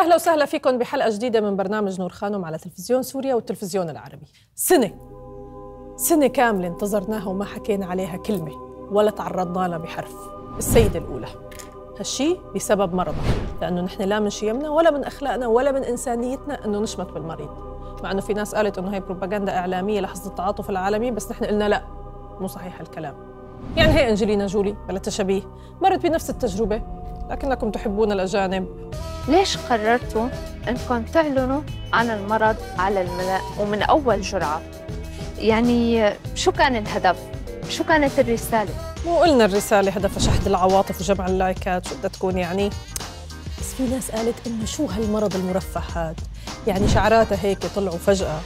أهلا وسهلا فيكم بحلقة جديدة من برنامج نور خانم على تلفزيون سوريا والتلفزيون العربي. سنة كاملة انتظرناها وما حكينا عليها كلمة ولا تعرضنا لها بحرف. السيدة الأولى هالشي بسبب مرضها، لأنه نحن لا من شيمنا ولا من أخلاقنا ولا من إنسانيتنا أنه نشمت بالمريض، مع أنه في ناس قالت أنه هي بروباغندا إعلامية لحظة التعاطف العالمي، بس نحن قلنا لا، مو صحيح الكلام. يعني هي أنجلينا جولي بلا تشبيه مرت بنفس التجربة، لكنكم تحبون الأجانب. ليش قررتوا أنكم تعلنوا عن المرض على الملأ ومن أول جرعة؟ يعني شو كان الهدف؟ شو كانت الرسالة؟ مو قلنا الرسالة هدفها شحذ العواطف وجمع اللايكات، شو بدها تكون يعني؟ بس في ناس قالت إنه شو هالمرض المرفه هاد؟ يعني شعراتها هيك طلعوا فجأة.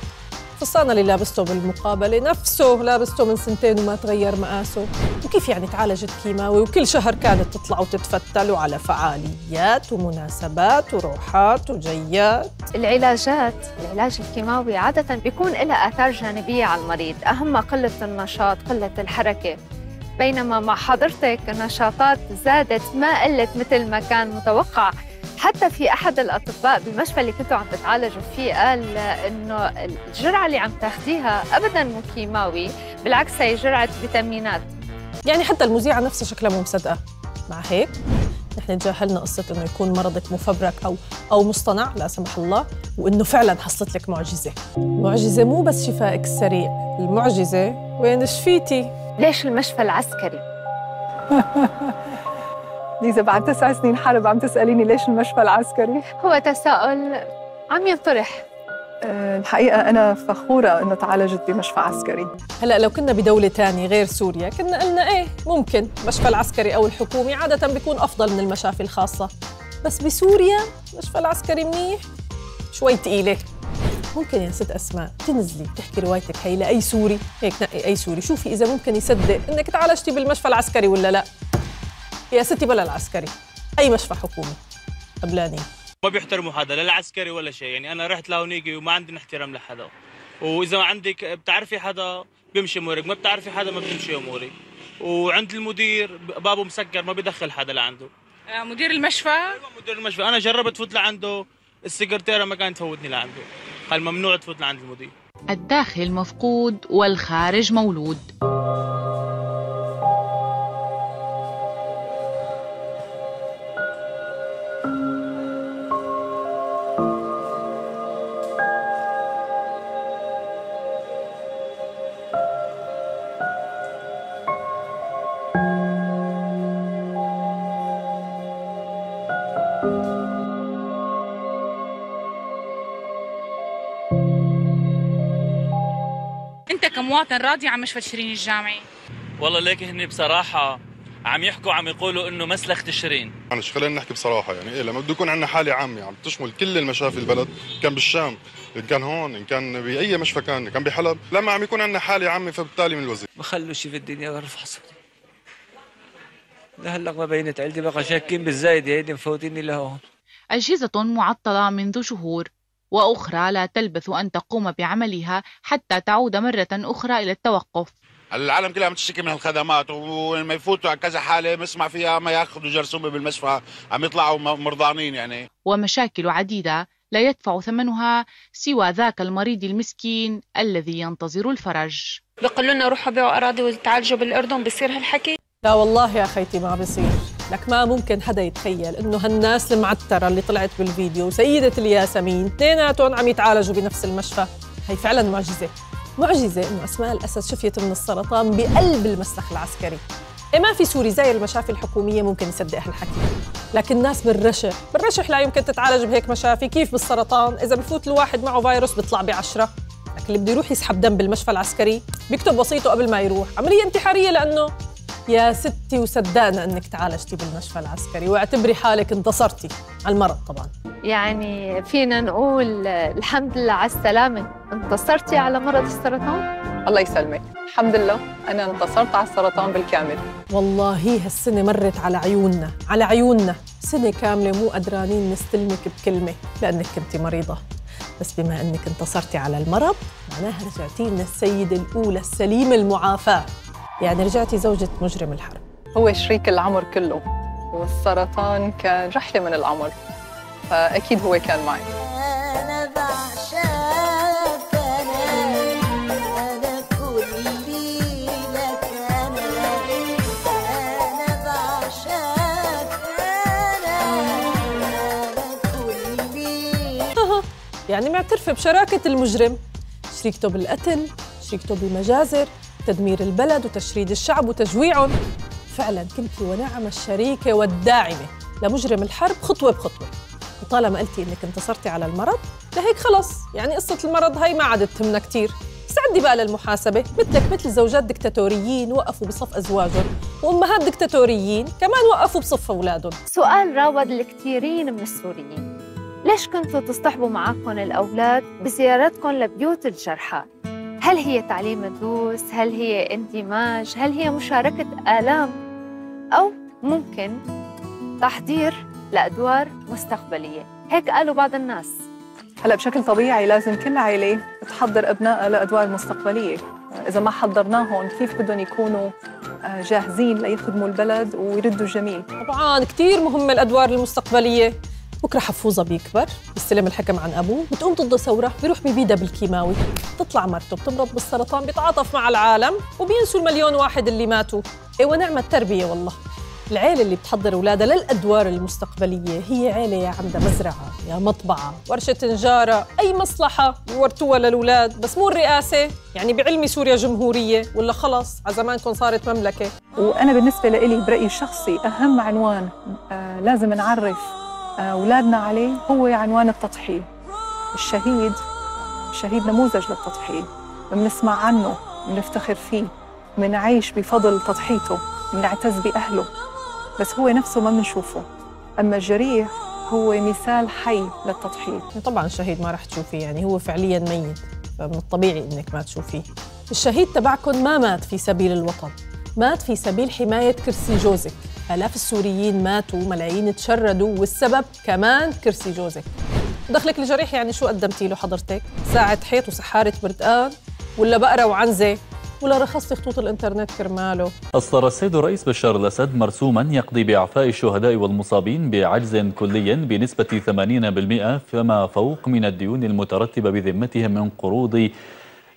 فصانا اللي لابسته بالمقابلة نفسه لابسته من سنتين وما تغير مقاسه، وكيف يعني تعالجت كيماوي وكل شهر كانت تطلع وتتفتل وعلى فعاليات ومناسبات وروحات وجيات. العلاج الكيماوي عادة بيكون لها آثار جانبية على المريض، أهمها قلة النشاط، قلة الحركة، بينما مع حضرتك النشاطات زادت ما قلت مثل ما كان متوقع. حتى في أحد الأطباء بالمشفى اللي كنتوا عم تتعالجوا فيه قال إنه الجرعة اللي عم تاخديها أبداً مو كيماوي، بالعكس هي جرعة فيتامينات. يعني حتى المذيعة نفسها شكلها مو مصدقة. مع هيك نحن تجاهلنا قصة إنه يكون مرضك مفبرك أو مصطنع لا سمح الله، وإنه فعلاً حصلت لك معجزة. معجزة مو بس شفائك السريع، المعجزة وين شفيتي. ليش المشفى العسكري؟ ليزا بعد 9 سنين حرب عم تسأليني ليش المشفى العسكري؟ هو تساؤل عم ينطرح. الحقيقة أنا فخورة إنه تعالجت بمشفى عسكري. هلأ لو كنا بدولة تانية غير سوريا كنا قلنا إيه ممكن المشفى العسكري أو الحكومي عادة بيكون أفضل من المشافي الخاصة، بس بسوريا المشفى العسكري منيح شوي تقيلة. ممكن يا ست أسماء تنزلي تحكي روايتك هي لأي سوري، هيك نقي أي سوري شوفي إذا ممكن يصدق إنك تعالجتي بالمشفى العسكري ولا لأ. يا ستي بلا العسكري، أي مشفى حكومي قبلاني ما بيحترموا حدا، لا العسكري ولا شيء. يعني أنا رحت لهونيكي وما عندنا احترام لحدا، وإذا عندك بتعرفي حدا بيمشي أمورك، ما بتعرفي حدا ما بتمشي أموري. وعند المدير بابه مسكر ما بدخل حدا لعنده. مدير المشفى؟ أيوة مدير المشفى، أنا جربت فوت لعنده، السكرتيرة ما كانت تفوتني لعنده، قال ممنوع تفوت لعند المدير. الداخل مفقود والخارج مولود. كمواطن راضي عن مشفى شيرين الجامعي؟ والله ليك هن بصراحه عم يحكوا عم يقولوا انه مسلخ شيرين. انا شغلنا نحكي بصراحه، يعني إيه لما بده يكون عندنا حاله عامه عم تشمل كل المشافي البلد، كان بالشام، إن كان هون، إن كان باي مشفى كان بحلب، لما عم يكون عندنا حاله عامه فبالتالي من الوزير ما خلوا شيء في الدنيا غير رفع صوتي. لهلا ما بينت عندي، بقى شاكين بالزايده هيدي مفوتيني لهون. اجهزه معطله منذ شهور وأخرى لا تلبث أن تقوم بعملها حتى تعود مرة أخرى إلى التوقف. العالم كلها عم تشتكي من الخدمات، ولما يفوتوا على كذا حالة بسمع فيها ما ياخذوا جرثومة بالمشفى، عم يطلعوا مرضانين يعني. ومشاكل عديدة لا يدفع ثمنها سوى ذاك المريض المسكين الذي ينتظر الفرج. بيقولوا لنا روحوا بيعوا أراضي وتعالجوا بالأردن، بصير هالحكي؟ لا والله يا خيتي ما بصير. لك ما ممكن حدا يتخيل انه هالناس المعتره اللي طلعت بالفيديو وسيده الياسمين اثنيناتهم عم يتعالجوا بنفس المشفى. هي فعلا معجزه، معجزه انه اسماء الاسد شفيت من السرطان بقلب المسلخ العسكري. إيه ما في سوري زي المشافي الحكوميه ممكن يصدق هالحكي، لكن الناس بالرشح لا يمكن تتعالج بهيك مشافي. كيف بالسرطان اذا بفوت الواحد معه فيروس بيطلع ب10، لكن اللي بده يروح يسحب دم بالمشفى العسكري بيكتب وصيته قبل ما يروح عمليه انتحاريه، لانه يا ستي وصدقنا انك تعالجتي بالمشفى العسكري واعتبري حالك انتصرتي على المرض. طبعا يعني فينا نقول الحمد لله على السلامه، انتصرتي على مرض السرطان. الله يسلمك. الحمد لله انا انتصرت على السرطان بالكامل. والله هالسنه مرت على عيوننا، على عيوننا سنه كامله مو قدرانين نستلمك بكلمه لانك كنتي مريضه، بس بما انك انتصرتي على المرض معناها رجعتي لنا السيده الاولى السليمه المعافاه. يعني رجعتي زوجة مجرم الحرب. هو شريك العمر كله، والسرطان كان رحلة من العمر، فأكيد هو كان معي. أنا بعشقك أنا كلي لك أنا بعشقك أنا كلي. يعني معترفة بشراكة المجرم، شريكته بالقتل، شريكته بالمجازر، تدمير البلد وتشريد الشعب وتجويعهم. فعلا كنت ونعم الشريكة والداعمة لمجرم الحرب خطوة بخطوة. وطالما قلتي انك انتصرتي على المرض، لهيك خلص يعني قصة المرض هاي ما عادت تهمنا كثير. استعدي بقى للمحاسبة، مثلك مثل زوجات دكتاتوريين وقفوا بصف أزواجهم، وأمهات دكتاتوريين كمان وقفوا بصف أولادهم. سؤال راود الكثيرين من السوريين، ليش كنتوا تصطحبوا معكم الأولاد بزيارتكم لبيوت الجرحى؟ هل هي تعليم الدروس؟ هل هي اندماج؟ هل هي مشاركة آلام؟ أو ممكن تحضير لأدوار مستقبلية، هيك قالوا بعض الناس. هلا بشكل طبيعي لازم كل عائلة تحضر أبنائها لأدوار مستقبلية، إذا ما حضرناهم كيف بدهم يكونوا جاهزين ليخدموا البلد ويردوا الجميل؟ طبعاً كثير مهمة الأدوار المستقبلية. بكره حفوظه بيكبر، بيستلم الحكم عن ابوه، بتقوم ضده ثوره، بيروح بيبيدها بالكيماوي، بتطلع مرته بتمرض بالسرطان، بيتعاطف مع العالم وبينسوا المليون واحد اللي ماتوا. اي ونعم التربيه والله. العيله اللي بتحضر اولادها للادوار المستقبليه هي عيله يا عندها مزرعه، يا مطبعه، ورشه نجاره، اي مصلحه بيورثوها للاولاد، بس مو الرئاسه، يعني بعلمي سوريا جمهوريه ولا خلص على زمانكم صارت مملكه. وانا بالنسبه لإلي برايي الشخصي اهم عنوان لازم نعرف أولادنا عليه هو عنوان التضحية. الشهيد نموذج للتضحية، بنسمع عنه، بنفتخر فيه، بنعيش بفضل تضحيته، بنعتز بأهله، بس هو نفسه ما بنشوفه. أما الجريح هو مثال حي للتضحية. طبعاً الشهيد ما رح تشوفيه، يعني هو فعلياً ميت، فمن الطبيعي إنك ما تشوفيه. الشهيد تبعكم ما مات في سبيل الوطن، مات في سبيل حماية كرسي جوزك. آلاف السوريين ماتوا، ملايين تشردوا، والسبب كمان كرسي جوزك. دخلك الجريح يعني شو قدمتي له حضرتك؟ ساعة حيط وسحارة برتقال، ولا بقرة وعنزة، ولا رخصتي خطوط الإنترنت كرماله؟ أصدر السيد الرئيس بشار الأسد مرسوما يقضي بإعفاء الشهداء والمصابين بعجز كلي بنسبة 80% فما فوق من الديون المترتبة بذمتهم من قروض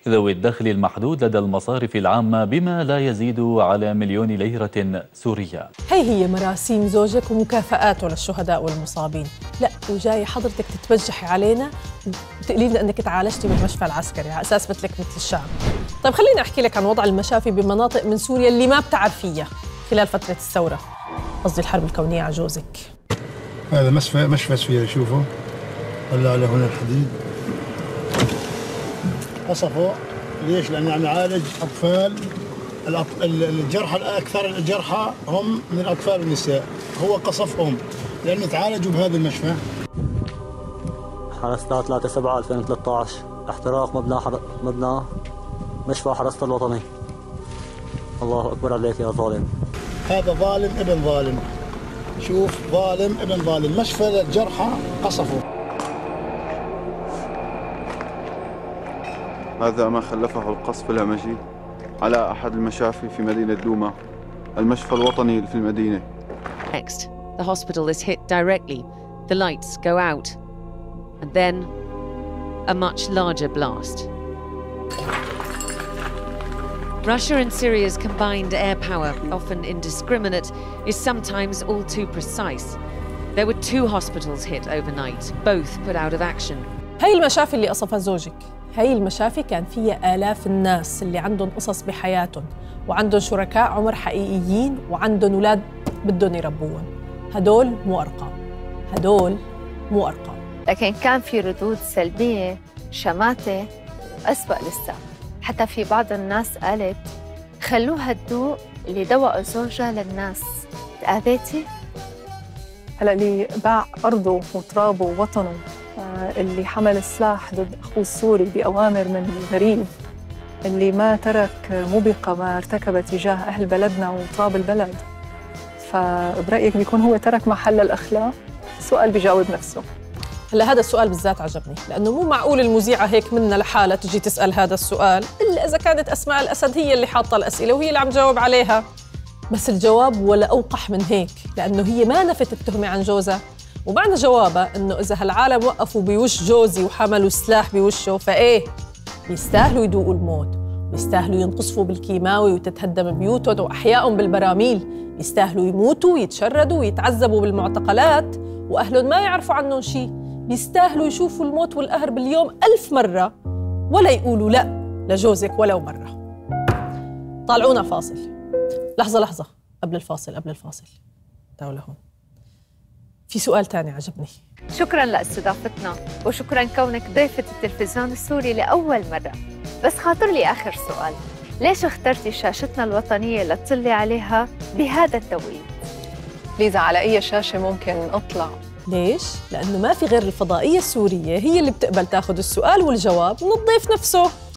ذوي الدخل المحدود لدى المصارف العامة بما لا يزيد على مليون ليرة سورية. هي مراسيم زوجك ومكافآته للشهداء والمصابين. لا وجاي حضرتك تتبجحي علينا وتقولي لنا انك تعالجتي بالمشفى العسكري على اساس مثلك مثل الشعب. طيب خليني احكي لك عن وضع المشافي بمناطق من سوريا اللي ما بتعرفيها خلال فترة الثورة، قصدي الحرب الكونية على جوزك. هذا مشفى سوريا، شوفوا طلع على هون الحديد، وصفوا ليش؟ لأنه عم نعالج أطفال. الجرحى الأكثر الجرحى هم من الأطفال والنساء، هو قصفهم لأنه تعالجوا بهذا المشفى. حرستا 3/7/2013 احتراق مبنى مشفى حرستا الوطني. الله أكبر عليك يا ظالم. هذا ظالم ابن ظالم، شوف ظالم ابن ظالم، مشفى للجرحى قصفوا. هذا ما خلفه القصف الهمجي على أحد المشافي في مدينة دوما، المشفى الوطني في المدينة. Next, the hospital is hit directly. The lights go out, and then a much larger blast. Russia and Syria's combined air power, often indiscriminate, is sometimes all too precise. There were two hospitals hit overnight, both put out of action. هاي المشافي اللي قصفها زوجك. هاي المشافي كان فيها آلاف الناس اللي عندهم قصص بحياتهم وعندهم شركاء عمر حقيقيين وعندهم أولاد بدهم يربوهم. هدول مو أرقام، هدول مو أرقام. لكن كان في ردود سلبية، شماتة أسوأ لسه. حتى في بعض الناس قالت خلوها الدوء اللي دوأ زوجها للناس. تأذيتي؟ هلا اللي باع أرضه وترابه ووطنه، اللي حمل سلاح ضد أخوه السوري بأوامر من غريب، اللي ما ترك موبقة ما ارتكب تجاه أهل بلدنا وتراب البلد، فبرأيك بيكون هو ترك محل الأخلاق؟ سؤال بيجاوب نفسه. هلا هذا السؤال بالذات عجبني، لأنه مو معقول المذيعة هيك منا لحالها تجي تسأل هذا السؤال إلا إذا كانت أسماء الأسد هي اللي حاطة الأسئلة وهي اللي عم جاوب عليها. بس الجواب ولا أوقح من هيك، لأنه هي ما نفت التهمة عن جوزها ومعنى جوابها انه اذا هالعالم وقفوا بوش جوزي وحملوا سلاح بوشه فايه؟ بيستاهلوا يذوقوا الموت، بيستاهلوا ينقصفوا بالكيماوي وتتهدم بيوتهم واحيائهم بالبراميل، بيستاهلوا يموتوا ويتشردوا ويتعذبوا بالمعتقلات واهلهم ما يعرفوا عنهم شيء، بيستاهلوا يشوفوا الموت والقهر باليوم 1000 مرة ولا يقولوا لا لجوزك ولو مرة. طالعونا فاصل. لحظة قبل الفاصل تعالوا هون. في سؤال تاني عجبني. شكراً لاستضافتنا وشكراً كونك ضيفة التلفزيون السوري لأول مرة، بس خاطر لي آخر سؤال، ليش اخترتي شاشتنا الوطنية لتطلي عليها بهذا التوقيت؟ ليزا، على أي شاشة ممكن أطلع؟ ليش؟ لأنه ما في غير الفضائية السورية هي اللي بتقبل تاخذ السؤال والجواب من الضيف نفسه.